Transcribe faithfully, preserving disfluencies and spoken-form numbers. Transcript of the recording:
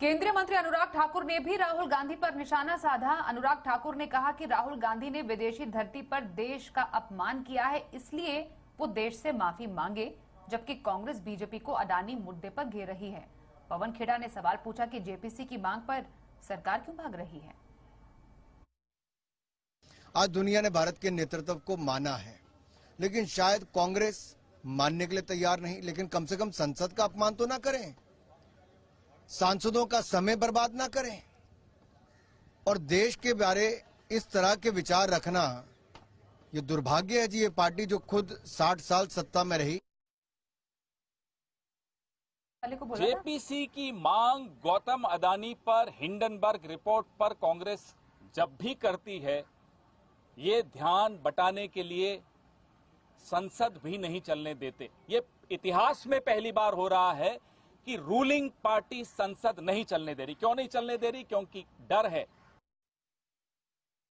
केंद्रीय मंत्री अनुराग ठाकुर ने भी राहुल गांधी पर निशाना साधा। अनुराग ठाकुर ने कहा कि राहुल गांधी ने विदेशी धरती पर देश का अपमान किया है, इसलिए वो देश से माफी मांगे, जबकि कांग्रेस बीजेपी को अडानी मुद्दे पर घेर रही है। पवन खेड़ा ने सवाल पूछा कि जेपीसी की मांग पर सरकार क्यों भाग रही है। आज दुनिया ने भारत के नेतृत्व को माना है, लेकिन शायद कांग्रेस मानने के लिए तैयार नहीं। लेकिन कम से कम संसद का अपमान तो ना करें, सांसदों का समय बर्बाद ना करें, और देश के बारे इस तरह के विचार रखना ये दुर्भाग्य है जी। ये पार्टी जो खुद साठ साल सत्ता में रही। जेपीसी की मांग गौतम अदानी पर, हिंडनबर्ग रिपोर्ट पर कांग्रेस जब भी करती है, ये ध्यान बटाने के लिए संसद भी नहीं चलने देते। ये इतिहास में पहली बार हो रहा है कि रूलिंग पार्टी संसद नहीं चलने दे रही। क्यों नहीं चलने दे रही? क्योंकि डर है